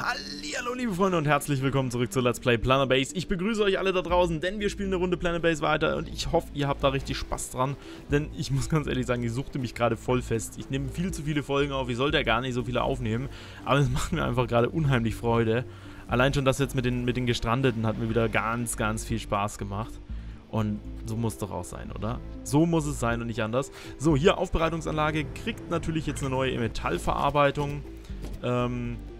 Hallihallo liebe Freunde und herzlich willkommen zurück zu Let's Play Planner Base. Ich begrüße euch alle da draußen, denn wir spielen eine Runde Planner Base weiter und ich hoffe, ihr habt da richtig Spaß dran, denn ich muss ganz ehrlich sagen, ich suchte mich gerade voll fest. Ich nehme viel zu viele Folgen auf, ich sollte ja gar nicht so viele aufnehmen, aber es macht mir einfach gerade unheimlich Freude. Allein schon das jetzt mit den Gestrandeten hat mir wieder ganz, ganz viel Spaß gemacht. Und so muss es doch auch sein, oder? So muss es sein und nicht anders. So, hier Aufbereitungsanlage kriegt natürlich jetzt eine neue Metallverarbeitung.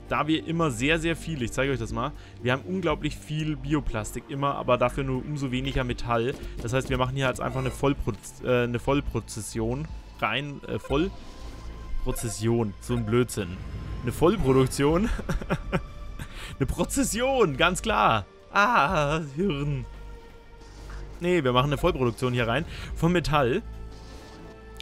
Da wir immer sehr, sehr viel, ich zeige euch das mal, wir haben unglaublich viel Bioplastik immer, aber dafür nur umso weniger Metall. Das heißt, wir machen hier jetzt einfach eine Vollprozession rein, Vollprozession, so ein Blödsinn. Eine Vollproduktion, eine Prozession, ganz klar. Ah, Hirn. Nee, wir machen eine Vollproduktion hier rein von Metall.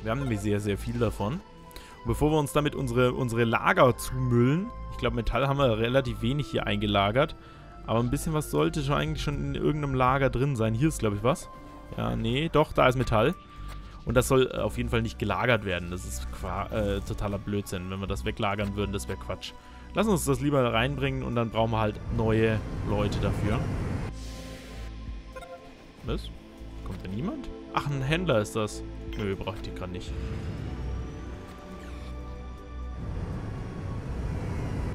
Wir haben nämlich sehr, sehr viel davon. Und bevor wir uns damit unsere Lager zumüllen, ich glaube Metall haben wir relativ wenig hier eingelagert, aber ein bisschen was sollte schon eigentlich schon in irgendeinem Lager drin sein. Hier ist glaube ich was. Ja, nee, doch, da ist Metall. Und das soll auf jeden Fall nicht gelagert werden. Das ist totaler Blödsinn. Wenn wir das weglagern würden, das wäre Quatsch. Lass uns das lieber reinbringen und dann brauchen wir halt neue Leute dafür. Was? Kommt da niemand? Ach, ein Händler ist das. Nö, brauche ich den gerade nicht.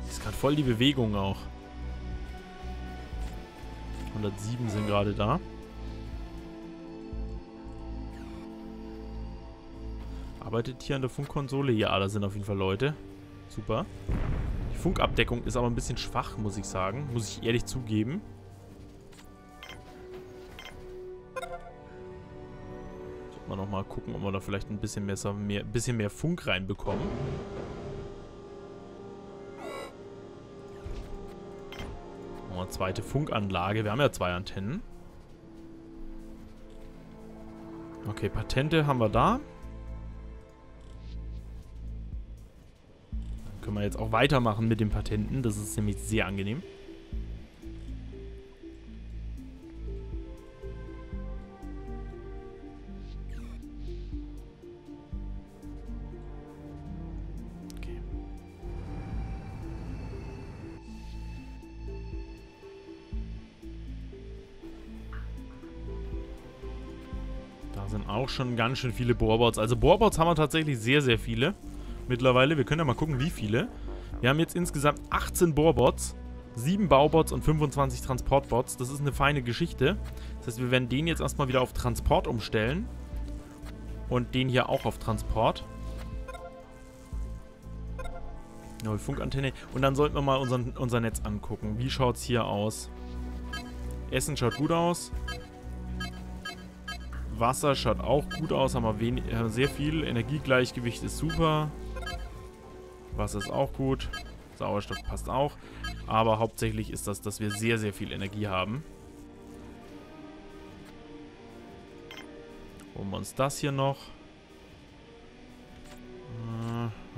Das ist gerade voll die Bewegung auch. 107 sind gerade da. Arbeitet hier an der Funkkonsole? Ja, da sind auf jeden Fall Leute. Super. Die Funkabdeckung ist aber ein bisschen schwach, muss ich sagen. Muss ich ehrlich zugeben. Mal nochmal gucken, ob wir da vielleicht ein bisschen mehr Funk reinbekommen. Nochmal zweite Funkanlage. Wir haben ja zwei Antennen. Okay, Patente haben wir da. Dann können wir jetzt auch weitermachen mit den Patenten. Das ist nämlich sehr angenehm. Sind auch schon ganz schön viele Boarboards. Also Boarboards haben wir tatsächlich sehr, sehr viele mittlerweile. Wir können ja mal gucken, wie viele. Wir haben jetzt insgesamt 18 Boarboards, 7 Bauboards und 25 Transportboards. Das ist eine feine Geschichte. Das heißt, wir werden den jetzt erstmal wieder auf Transport umstellen. Und den hier auch auf Transport. Neue Funkantenne. Und dann sollten wir mal unser Netz angucken. Wie schaut es hier aus? Essen schaut gut aus. Wasser schaut auch gut aus, haben wir sehr viel. Energiegleichgewicht ist super. Wasser ist auch gut. Sauerstoff passt auch. Aber hauptsächlich ist das, dass wir sehr, sehr viel Energie haben. Holen wir uns das hier noch.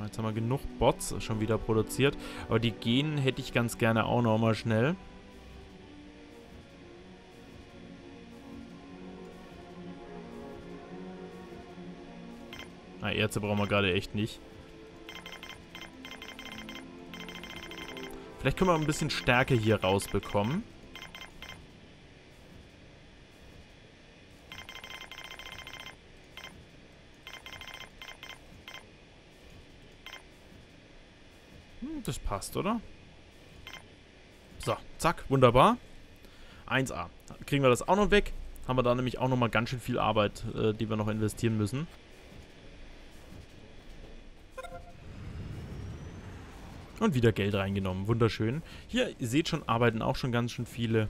Jetzt haben wir genug Bots schon wieder produziert. Aber die Genen hätte ich ganz gerne auch nochmal schnell. Na, Erze brauchen wir gerade echt nicht. Vielleicht können wir ein bisschen Stärke hier rausbekommen. Hm, das passt, oder? So, zack, wunderbar. 1A. Kriegen wir das auch noch weg? Haben wir da nämlich auch nochmal ganz schön viel Arbeit, die wir noch investieren müssen. Und wieder Geld reingenommen. Wunderschön. Hier, ihr seht schon, arbeiten auch schon ganz schön viele.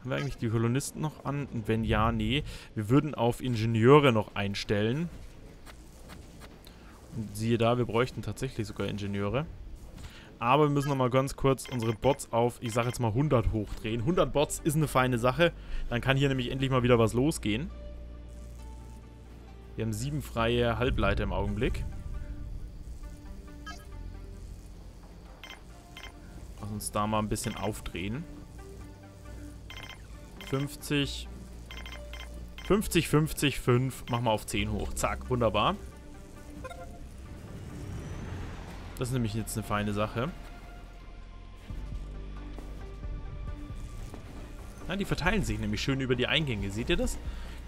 Haben wir eigentlich die Kolonisten noch an? Und wenn ja, nee. Wir würden auf Ingenieure noch einstellen. Und siehe da, wir bräuchten tatsächlich sogar Ingenieure. Aber wir müssen nochmal ganz kurz unsere Bots auf, ich sage jetzt mal 100 hochdrehen. 100 Bots ist eine feine Sache. Dann kann hier nämlich endlich mal wieder was losgehen. Wir haben 7 freie Halbleiter im Augenblick. Lass uns da mal ein bisschen aufdrehen. 50. 50, 50, 5. Machen wir auf 10 hoch. Zack, wunderbar. Das ist nämlich jetzt eine feine Sache. Ja, die verteilen sich nämlich schön über die Eingänge. Seht ihr das?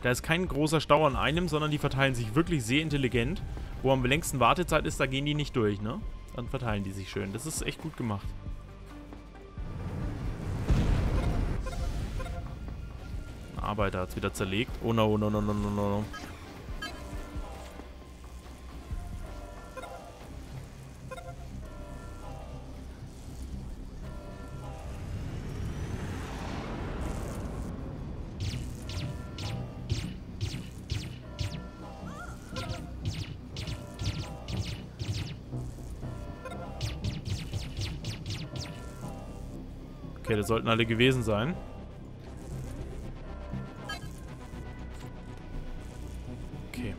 Da ist kein großer Stau an einem, sondern die verteilen sich wirklich sehr intelligent. Wo am längsten Wartezeit ist, da gehen die nicht durch, ne? Dann verteilen die sich schön. Das ist echt gut gemacht. Ein Arbeiter hat es wieder zerlegt. Oh no, oh no, oh no, oh no, oh no. Okay, das sollten alle gewesen sein. Okay.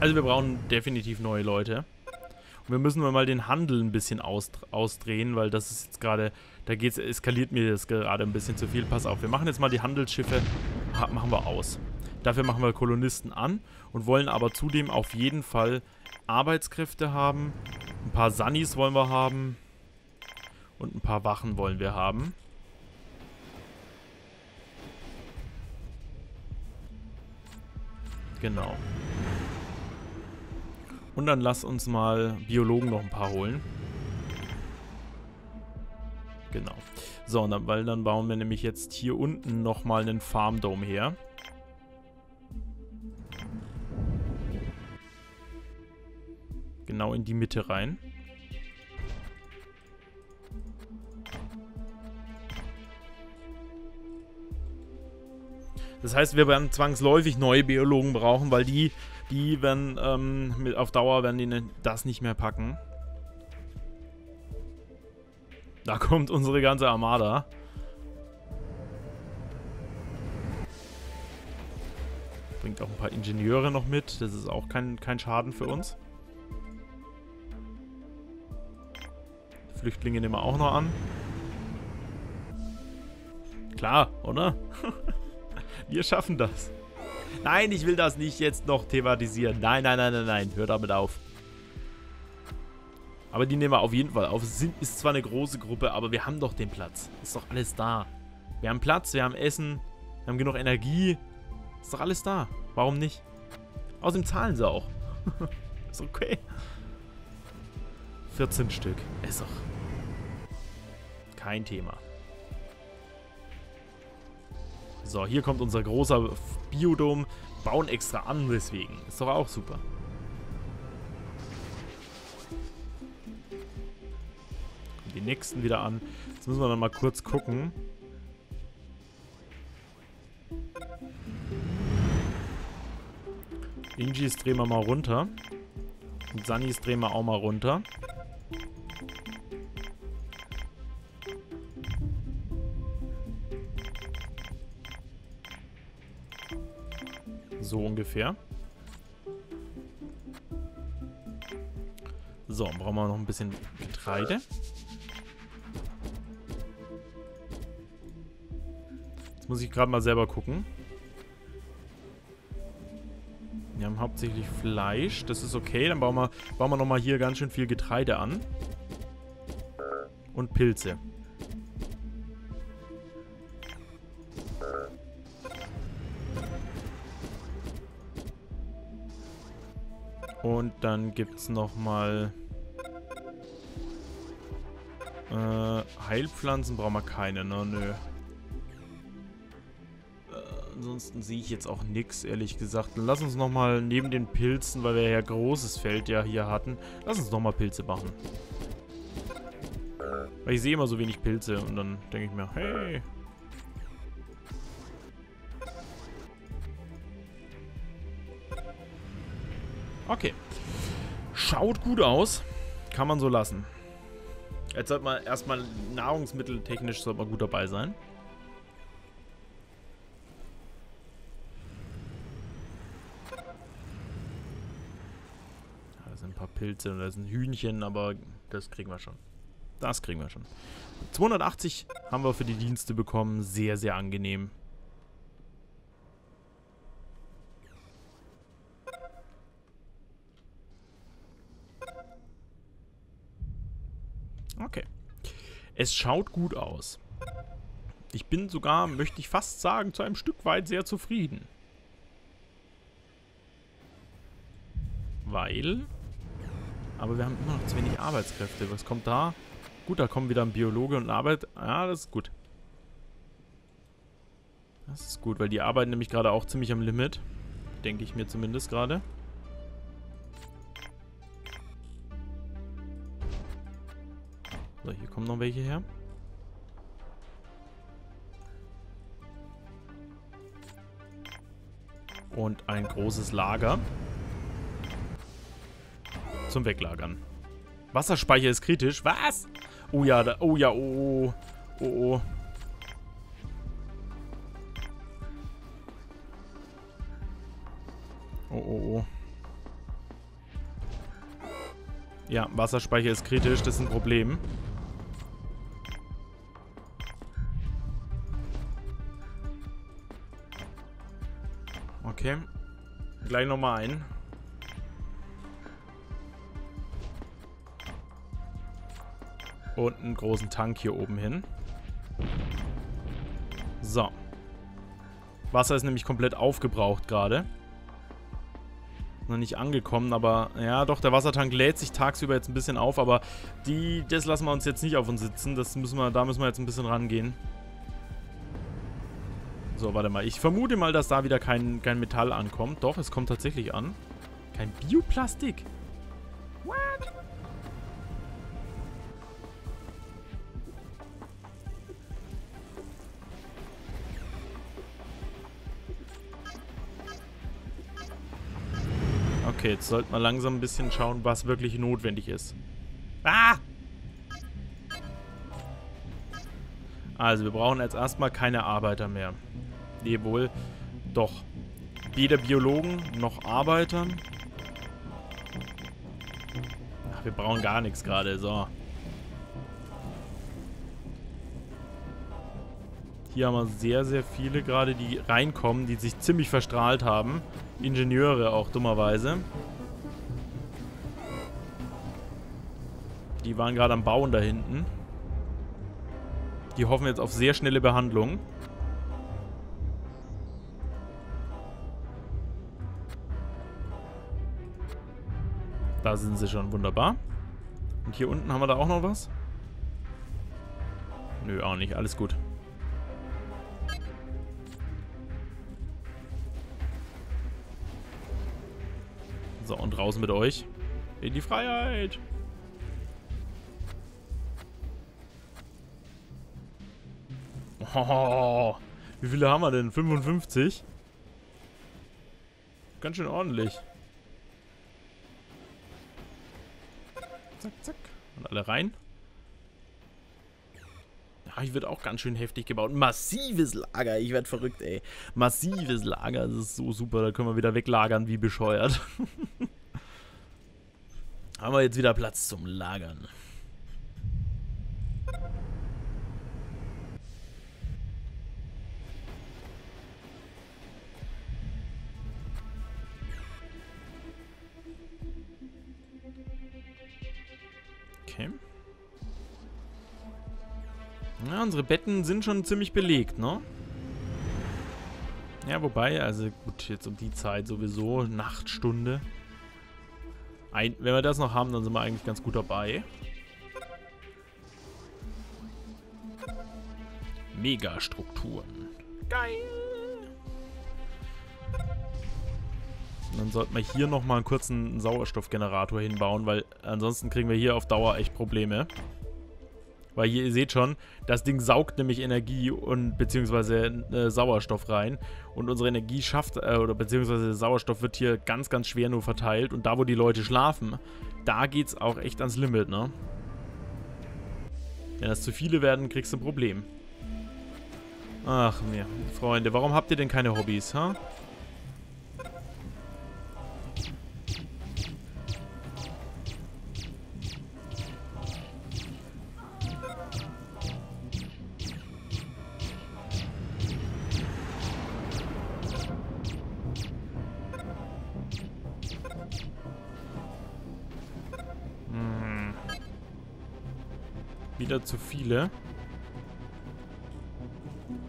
Also wir brauchen definitiv neue Leute. Und wir müssen mal den Handel ein bisschen ausdrehen, weil das ist jetzt gerade... Da geht's, eskaliert mir das gerade ein bisschen zu viel. Pass auf, wir machen jetzt mal die Handelsschiffe machen wir aus. Dafür machen wir Kolonisten an und wollen aber zudem auf jeden Fall Arbeitskräfte haben. Ein paar Sunnis wollen wir haben. Und ein paar Wachen wollen wir haben. Genau. Und dann lass uns mal Biologen noch ein paar holen. Genau. So, und dann, weil dann bauen wir nämlich jetzt hier unten nochmal einen Farmdome her. Genau in die Mitte rein. Das heißt, wir werden zwangsläufig neue Biologen brauchen, weil die werden auf Dauer werden die das nicht mehr packen. Da kommt unsere ganze Armada. Bringt auch ein paar Ingenieure noch mit. Das ist auch kein Schaden für uns. Flüchtlinge nehmen wir auch noch an. Klar, oder? Wir schaffen das. Nein, ich will das nicht jetzt noch thematisieren. Nein, nein, nein, nein, nein. Hör damit auf. Aber die nehmen wir auf jeden Fall auf. Es ist zwar eine große Gruppe, aber wir haben doch den Platz. Ist doch alles da. Wir haben Platz, wir haben Essen, wir haben genug Energie. Ist doch alles da. Warum nicht? Außerdem zahlen sie auch. Ist okay. 14 Stück. Ist doch... kein Thema. So, hier kommt unser großer Biodom. Bauen extra an, deswegen. Ist doch auch super. Und die nächsten wieder an. Jetzt müssen wir dann mal kurz gucken. Ingis drehen wir mal runter. Und Sunnis drehen wir auch mal runter. So ungefähr. So, brauchen wir noch ein bisschen Getreide. Jetzt muss ich gerade mal selber gucken. Wir haben hauptsächlich Fleisch. Das ist okay. Dann bauen wir nochmal hier ganz schön viel Getreide an. Und Pilze. Und dann gibt es nochmal... Heilpflanzen brauchen wir keine, ne? Nö. Ansonsten sehe ich jetzt auch nichts, ehrlich gesagt. Lass uns nochmal neben den Pilzen, weil wir ja großes Feld ja hier hatten, lass uns nochmal Pilze machen. Weil ich sehe immer so wenig Pilze und dann denke ich mir, hey... Okay. Schaut gut aus. Kann man so lassen. Jetzt sollte man erstmal nahrungsmitteltechnisch sollte man gut dabei sein. Da sind ein paar Pilze und da sind Hühnchen, aber das kriegen wir schon. Das kriegen wir schon. 280 haben wir für die Dienste bekommen. Sehr, sehr angenehm. Okay. Es schaut gut aus. Ich bin sogar, möchte ich fast sagen, zu einem Stück weit sehr zufrieden. Weil... Aber wir haben immer noch zu wenig Arbeitskräfte. Was kommt da? Gut, da kommen wieder ein Biologe und ein Arbeiter. Ja, das ist gut. Das ist gut, weil die arbeiten nämlich gerade auch ziemlich am Limit. Denke ich mir zumindest gerade. So, hier kommen noch welche her. Und ein großes Lager. Zum Weglagern. Wasserspeicher ist kritisch. Was? Oh ja, da, oh ja, oh, oh, oh. Oh, oh, oh. Ja, Wasserspeicher ist kritisch, das ist ein Problem. Okay. Gleich nochmal ein. Und einen großen Tank hier oben hin. So. Wasser ist nämlich komplett aufgebraucht gerade. Noch nicht angekommen, aber... Ja, doch, der Wassertank lädt sich tagsüber jetzt ein bisschen auf, aber das lassen wir uns jetzt nicht auf uns sitzen. Da müssen wir jetzt ein bisschen rangehen. So, warte mal. Ich vermute mal, dass da wieder kein Metall ankommt. Doch, es kommt tatsächlich an. Kein Bioplastik. What? Okay, jetzt sollten wir langsam ein bisschen schauen, was wirklich notwendig ist. Ah! Also, wir brauchen jetzt erstmal keine Arbeiter mehr. Nee, wohl. Doch. Weder Biologen noch Arbeiter. Ach, wir brauchen gar nichts gerade. So. Hier haben wir sehr, sehr viele gerade, die reinkommen, die sich ziemlich verstrahlt haben. Ingenieure auch, dummerweise. Die waren gerade am Bauen da hinten. Die hoffen jetzt auf sehr schnelle Behandlung. Da sind sie schon, wunderbar. Und hier unten haben wir da auch noch was? Nö, auch nicht, alles gut. So, und raus mit euch. In die Freiheit! Oh, wie viele haben wir denn? 55? Ganz schön ordentlich. Zack, zack. Und alle rein. Ja, hier wird auch ganz schön heftig gebaut. Massives Lager. Ich werde verrückt, ey. Massives Lager. Das ist so super. Da können wir wieder weglagern wie bescheuert. Haben wir jetzt wieder Platz zum Lagern. Okay. Ja, unsere Betten sind schon ziemlich belegt, ne? Ja, wobei, also gut, jetzt um die Zeit sowieso, Nachtstunde. Wenn wir das noch haben, dann sind wir eigentlich ganz gut dabei. Megastrukturen. Geil! Und dann sollten wir hier nochmal einen kurzen Sauerstoffgenerator hinbauen, weil ansonsten kriegen wir hier auf Dauer echt Probleme. Weil hier, ihr seht schon, das Ding saugt nämlich Energie und beziehungsweise Sauerstoff rein. Und unsere Energie schafft, oder beziehungsweise Sauerstoff wird hier ganz, ganz schwer nur verteilt. Und da, wo die Leute schlafen, da geht's auch echt ans Limit, ne? Wenn das zu viele werden, kriegst du ein Problem. Ach mir, Freunde, warum habt ihr denn keine Hobbys, ha? Wieder zu viele.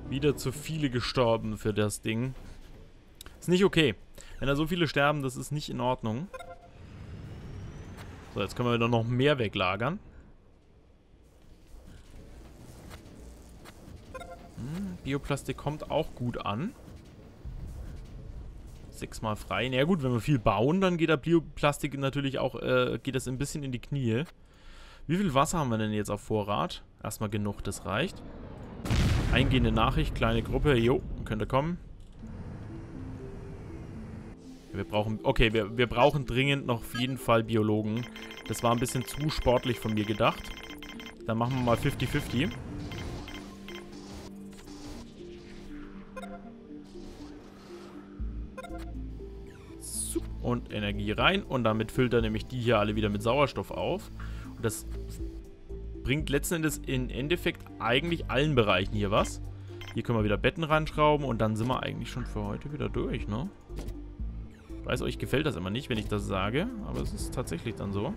Wieder zu viele gestorben für das Ding. Ist nicht okay. Wenn da so viele sterben, das ist nicht in Ordnung. So, jetzt können wir wieder noch mehr weglagern. Bioplastik kommt auch gut an. 6 mal frei. Na ja, gut, wenn wir viel bauen, dann geht der Bioplastik natürlich auch, geht das ein bisschen in die Knie. Wie viel Wasser haben wir denn jetzt auf Vorrat? Erstmal genug, das reicht. Eingehende Nachricht, kleine Gruppe. Jo, könnte kommen. Wir brauchen, okay, wir brauchen dringend noch auf jeden Fall Biologen. Das war ein bisschen zu sportlich von mir gedacht. Dann machen wir mal 50-50. Und Energie rein. Und damit füllt er nämlich die hier alle wieder mit Sauerstoff auf. Und das bringt letzten Endes im Endeffekt eigentlich allen Bereichen hier was. Hier können wir wieder Betten reinschrauben. Und dann sind wir eigentlich schon für heute wieder durch, ne? Ich weiß, euch gefällt das immer nicht, wenn ich das sage. Aber es ist tatsächlich dann so.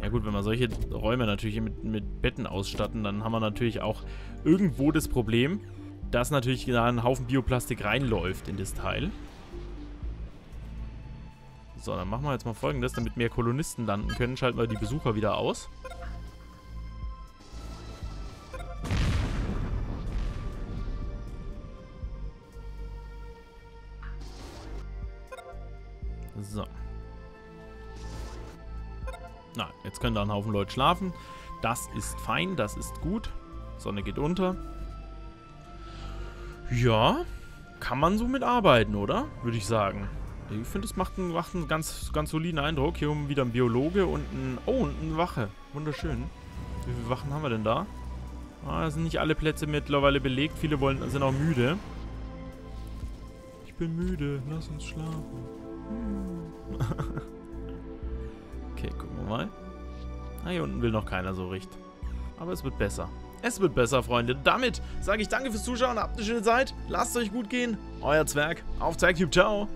Ja gut, wenn wir solche Räume natürlich mit Betten ausstatten, dann haben wir natürlich auch irgendwo das Problem, dass natürlich da ein Haufen Bioplastik reinläuft in das Teil. So, dann machen wir jetzt mal Folgendes, damit mehr Kolonisten landen können. Schalten wir die Besucher wieder aus. So. Na, jetzt können da ein Haufen Leute schlafen. Das ist fein, das ist gut. Sonne geht unter. Ja, kann man so mitarbeiten, oder? Würde ich sagen. Ich finde, es macht einen ganz soliden Eindruck. Hier oben wieder ein Biologe und ein... Oh, und eine Wache. Wunderschön. Wie viele Wachen haben wir denn da? Ah, sind nicht alle Plätze mittlerweile belegt. Viele sind auch müde. Ich bin müde. Lass uns schlafen. Okay, gucken wir mal. Ah, hier unten will noch keiner so richtig. Aber es wird besser. Es wird besser, Freunde. Damit sage ich danke fürs Zuschauen. Habt eine schöne Zeit. Lasst es euch gut gehen. Euer Zwerg auf ZwergTube. Ciao.